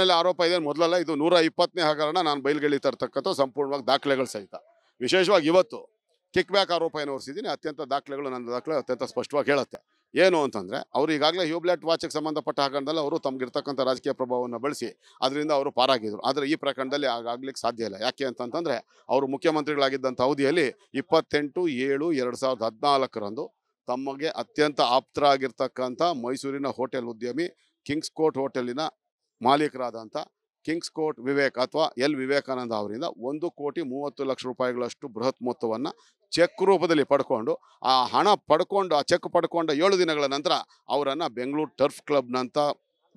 ಮೇಲೆ ಆರೋಪ ಇದೆ ಮೊದಲಲ್ಲ ಇದು 120ನೇ ಹಗರಣ ನಾನು ಬಯಲ್ಗೆಳಿ ತರ್ತಕ್ಕಂತ ಸಂಪೂರ್ಣವಾಗಿ ದಾಖಲೆಗಳು ಸಹಿತ ವಿಶೇಷವಾಗಿ ಇವತ್ತು ಕಿಕ್ ಬ್ಯಾಕ್ ಆರೋಪ ಏನು ಹೊರಸಿದ್ದೀನಿ ಅತ್ಯಂತ ದಾಖಲೆಗಳು ನನ್ನ ದಾಖಲೆ ಅತ್ಯಂತ ಸ್ಪಷ್ಟವಾಗಿ ಹೇಳುತ್ತೆ ಏನು ಅಂತಂದ್ರೆ ಅವರು ಈಗಾಗಲೇ ಹ್ಯೂಬ್ಲೆಟ್ ವಾಚಕ್ಕೆ ಸಂಬಂಧಪಟ್ಟ ಹಗರಣದಲ್ಲಿ ಅವರು ತಮಗಿರ್ತಕ್ಕಂತ ರಾಜಕೀಯ ಪ್ರಭಾವವನ್ನು ಬಳಸಿ ಅದರಿಂದ ಅವರು ಪಾರಾಗಿದ್ರು ಆದರೆ ಈ ಪ್ರಕರಣದಲ್ಲಿ ಆಗಲಿಕ್ಕೆ ಸಾಧ್ಯ ಇಲ್ಲ ಯಾಕೆ ಅಂತಂದ್ರೆ ಅವರು ಮುಖ್ಯಮಂತ್ರಿಗಳಾಗಿದ್ದಂತ ಅವಧಿಯಲ್ಲಿ 28/7/2014 ತಮಗೆ ಅತ್ಯಂತ ಆಪ್ತರಾಗಿರ್ತಕ್ಕಂತ ಮೈಸೂರಿನ ಹೋಟೆಲ್ ಉದ್ಯಮಿ ಕಿಂಗ್ಸ್ ಕೋರ್ಟ್ ಹೋಟೆಲಿನ ಮಾಲೀಕರಾದಂಥ ಕಿಂಗ್ಸ್ ಕೋರ್ಟ್ ವಿವೇಕ್ ಅಥವಾ ಎಲ್ ವಿವೇಕಾನಂದ ಅವರಿಂದ ₹1,30,00,000 ಬೃಹತ್ ಮೊತ್ತವನ್ನು ಚೆಕ್ ರೂಪದಲ್ಲಿ ಪಡ್ಕೊಂಡು ಆ ಹಣ ಪಡ್ಕೊಂಡು ಆ ಚೆಕ್ ಪಡ್ಕೊಂಡ 7 ದಿನಗಳ ನಂತರ ಅವರನ್ನು ಬೆಂಗಳೂರು ಟರ್ಫ್ ಕ್ಲಬ್ನಂಥ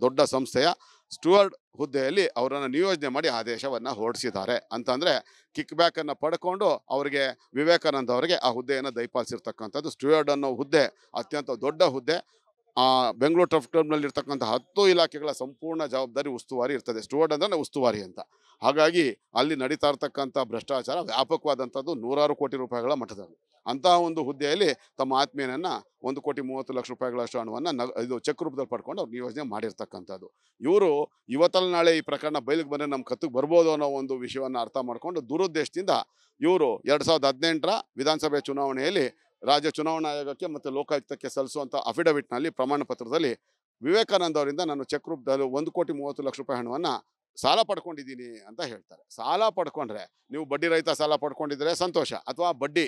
ದೊಡ್ಡ ಸಂಸ್ಥೆಯ ಸ್ಟುವರ್ಡ್ ಹುದ್ದೆಯಲ್ಲಿ ಅವರನ್ನು ನಿಯೋಜನೆ ಮಾಡಿ ಆದೇಶವನ್ನು ಹೊರಡಿಸಿದ್ದಾರೆ. ಅಂತಂದರೆ ಕಿಕ್ ಬ್ಯಾಕನ್ನು ಪಡ್ಕೊಂಡು ಅವರಿಗೆ ವಿವೇಕಾನಂದ ಅವರಿಗೆ ಆ ಹುದ್ದೆಯನ್ನು ದಯಪಾಲಿಸಿರ್ತಕ್ಕಂಥದ್ದು. ಸ್ಟುವರ್ಡ್ ಅನ್ನೋ ಹುದ್ದೆ ಅತ್ಯಂತ ದೊಡ್ಡ ಹುದ್ದೆ, ಬೆಂಗಳೂರು ಟರ್ಫ್ ಕ್ಲಬ್ನಲ್ಲಿರ್ತಕ್ಕಂಥ 10 ಇಲಾಖೆಗಳ ಸಂಪೂರ್ಣ ಜವಾಬ್ದಾರಿ ಉಸ್ತುವಾರಿ ಇರ್ತದೆ. ಸ್ಟುವರ್ಡ್ ಅಂದ್ರೆ ಉಸ್ತುವಾರಿ ಅಂತ. ಹಾಗಾಗಿ ಅಲ್ಲಿ ನಡೀತಾ ಇರ್ತಕ್ಕಂಥ ಭ್ರಷ್ಟಾಚಾರ ವ್ಯಾಪಕವಾದಂಥದ್ದು ₹100 ಕೋಟಿ ಮಟ್ಟದಲ್ಲಿ. ಅಂತಹ ಒಂದು ಹುದ್ದೆಯಲ್ಲಿ ತಮ್ಮ ಆತ್ಮೀಯನನ್ನು ₹1,30,00,000 ಹಣವನ್ನು ಇದು ಚೆಕ್ ರೂಪದಲ್ಲಿ ಪಡ್ಕೊಂಡು ಅವ್ರು ನಿಯೋಜನೆ ಮಾಡಿರ್ತಕ್ಕಂಥದ್ದು. ಇವರು ಇವತ್ತಲ್ಲ ನಾಳೆ ಈ ಪ್ರಕರಣ ಬಯಲಿಗೆ ಬಂದರೆ ನಮ್ಮ ಕತ್ತಿಗೆ ಬರ್ಬೋದು ಅನ್ನೋ ಒಂದು ವಿಷಯವನ್ನು ಅರ್ಥ ಮಾಡಿಕೊಂಡು ದುರುದ್ದೇಶದಿಂದ ಇವರು 2018 ವಿಧಾನಸಭೆ ಚುನಾವಣೆಯಲ್ಲಿ ರಾಜ್ಯ ಚುನಾವಣಾ ಆಯೋಗಕ್ಕೆ ಮತ್ತು ಲೋಕಾಯುಕ್ತಕ್ಕೆ ಸಲ್ಲಿಸುವಂಥ ಅಫಿಡವಿಟ್ನಲ್ಲಿ ಪ್ರಮಾಣ ಪತ್ರದಲ್ಲಿ ವಿವೇಕಾನಂದ ಅವರಿಂದ ನಾನು ಚೆಕ್ ರೂಪದಲ್ಲಿ ₹1,30,00,000 ಹಣವನ್ನು ಸಾಲ ಪಡ್ಕೊಂಡಿದ್ದೀನಿ ಅಂತ ಹೇಳ್ತಾರೆ. ಸಾಲ ಪಡ್ಕೊಂಡ್ರೆ ನೀವು ಬಡ್ಡಿ ರಹಿತ ಸಾಲ ಪಡ್ಕೊಂಡಿದ್ರೆ ಸಂತೋಷ, ಅಥವಾ ಬಡ್ಡಿ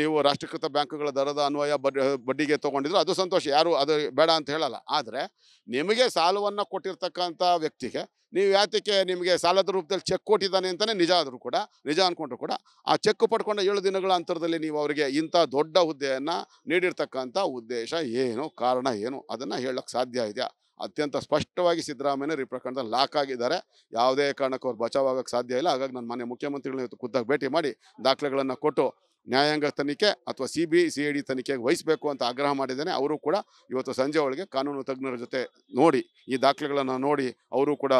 ನೀವು ರಾಷ್ಟ್ರೀಕೃತ ಬ್ಯಾಂಕುಗಳ ದರದ ಅನ್ವಯ ಬಡ್ಡಿಗೆ ತೊಗೊಂಡಿದ್ರೆ ಅದು ಸಂತೋಷ, ಯಾರು ಅದು ಬೇಡ ಅಂತ ಹೇಳಲ್ಲ. ಆದರೆ ನಿಮಗೆ ಸಾಲವನ್ನು ಕೊಟ್ಟಿರ್ತಕ್ಕಂಥ ವ್ಯಕ್ತಿಗೆ ನೀವು ಯಾತಕ್ಕೆ ನಿಮಗೆ ಸಾಲದ ರೂಪದಲ್ಲಿ ಚೆಕ್ ಕೊಟ್ಟಿದ್ದಾನೆ ಅಂತಲೇ ನಿಜ ಆದರೂ ಕೂಡ ನಿಜ ಅಂದ್ಕೊಂಡ್ರು ಕೂಡ ಆ ಚೆಕ್ ಪಡ್ಕೊಂಡ 7 ದಿನಗಳ ಅಂತರದಲ್ಲಿ ನೀವು ಅವರಿಗೆ ಇಂಥ ದೊಡ್ಡ ಹುದ್ದೆಯನ್ನು ನೀಡಿರ್ತಕ್ಕಂಥ ಉದ್ದೇಶ ಏನು, ಕಾರಣ ಏನು, ಅದನ್ನು ಹೇಳಕ್ಕೆ ಸಾಧ್ಯ ಇದೆಯಾ? ಅತ್ಯಂತ ಸ್ಪಷ್ಟವಾಗಿ ಸಿದ್ದರಾಮಯ್ಯನವರು ಈ ಪ್ರಕರಣದಲ್ಲಿ ಲಾಕ್ ಆಗಿದ್ದಾರೆ. ಯಾವುದೇ ಕಾರಣಕ್ಕೂ ಅವ್ರು ಬಚಾವಾಗಕ್ಕೆ ಸಾಧ್ಯ ಇಲ್ಲ. ಹಾಗಾಗಿ ನಾನು ಮಾನ್ಯ ಮುಖ್ಯಮಂತ್ರಿಗಳನ್ನ ಇವತ್ತು ಖುದ್ದಾಗಿ ಭೇಟಿ ಮಾಡಿ ದಾಖಲೆಗಳನ್ನು ಕೊಟ್ಟು ನ್ಯಾಯಾಂಗ ತನಿಖೆ ಅಥವಾ CBI CID ತನಿಖೆಗೆ ವಹಿಸಬೇಕು ಅಂತ ಆಗ್ರಹ ಮಾಡಿದ್ದೇನೆ. ಅವರು ಕೂಡ ಇವತ್ತು ಸಂಜೆ ಒಳಗೆ ಕಾನೂನು ತಜ್ಞರ ಜೊತೆ ನೋಡಿ ಈ ದಾಖಲೆಗಳನ್ನು ನೋಡಿ ಅವರು ಕೂಡ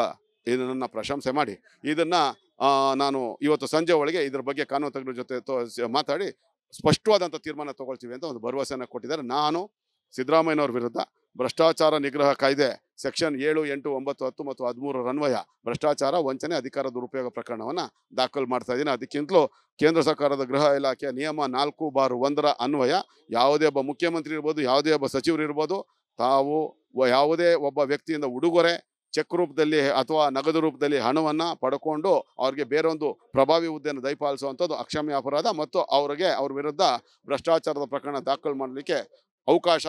ಇದನ್ನು ಪ್ರಶಂಸೆ ಮಾಡಿ ಇದನ್ನು ನಾನು ಇವತ್ತು ಸಂಜೆ ಒಳಗೆ ಇದರ ಬಗ್ಗೆ ಕಾನೂನು ತಜ್ಞರ ಜೊತೆ ಮಾತಾಡಿ ಸ್ಪಷ್ಟವಾದಂಥ ತೀರ್ಮಾನ ತೊಗೊಳ್ತೀವಿ ಅಂತ ಒಂದು ಭರವಸೆಯನ್ನು ಕೊಟ್ಟಿದ್ದಾರೆ. ನಾನು ಸಿದ್ದರಾಮಯ್ಯನವ್ರ ವಿರುದ್ಧ ಭ್ರಷ್ಟಾಚಾರ ನಿಗ್ರಹ ಕಾಯ್ದೆ ಸೆಕ್ಷನ್ 7, 8, 9, 10 ಮತ್ತು 13 ಅನ್ವಯ ಭ್ರಷ್ಟಾಚಾರ, ವಂಚನೆ, ಅಧಿಕಾರ ದುರುಪಯೋಗ ಪ್ರಕರಣವನ್ನು ದಾಖಲು ಮಾಡ್ತಾ ಇದ್ದೀನಿ. ಅದಕ್ಕಿಂತಲೂ ಕೇಂದ್ರ ಸರ್ಕಾರದ ಗೃಹ ಇಲಾಖೆಯ ನಿಯಮ 4/1 ಅನ್ವಯ ಯಾವುದೇ ಒಬ್ಬ ಮುಖ್ಯಮಂತ್ರಿ ಇರ್ಬೋದು, ಯಾವುದೇ ಒಬ್ಬ ಸಚಿವರು ಇರ್ಬೋದು, ತಾವು ಯಾವುದೇ ಒಬ್ಬ ವ್ಯಕ್ತಿಯಿಂದ ಉಡುಗೊರೆ ಚೆಕ್ ರೂಪದಲ್ಲಿ ಅಥವಾ ನಗದು ರೂಪದಲ್ಲಿ ಹಣವನ್ನು ಪಡ್ಕೊಂಡು ಅವ್ರಿಗೆ ಬೇರೊಂದು ಪ್ರಭಾವಿ ಹುದ್ದೆಯನ್ನು ದಯಪಾಲಿಸುವಂಥದ್ದು ಅಕ್ಷಮ್ಯ ಅಪರಾಧ ಮತ್ತು ಅವರಿಗೆ ಅವ್ರ ವಿರುದ್ಧ ಭ್ರಷ್ಟಾಚಾರದ ಪ್ರಕರಣ ದಾಖಲು ಮಾಡಲಿಕ್ಕೆ ಅವಕಾಶ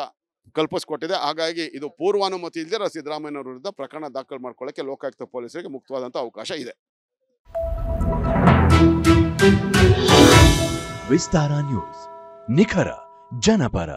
ಕಲ್ಪಿಸ್ಕೊಟ್ಟಿದೆ. ಹಾಗಾಗಿ ಇದು ಪೂರ್ವಾನುಮತಿ ಇಲ್ಲದೆ ಸಿದ್ದರಾಮಯ್ಯನವರ ವಿರುದ್ಧ ಪ್ರಕರಣ ದಾಖಲು ಮಾಡ್ಕೊಳ್ಳೋಕ್ಕೆ ಲೋಕಾಯುಕ್ತ ಪೊಲೀಸರಿಗೆ ಮುಕ್ತವಾದಂಥ ಅವಕಾಶ ಇದೆ. ವಿಸ್ತಾರ ನ್ಯೂಸ್, ನಿಖರ ಜನಪರ.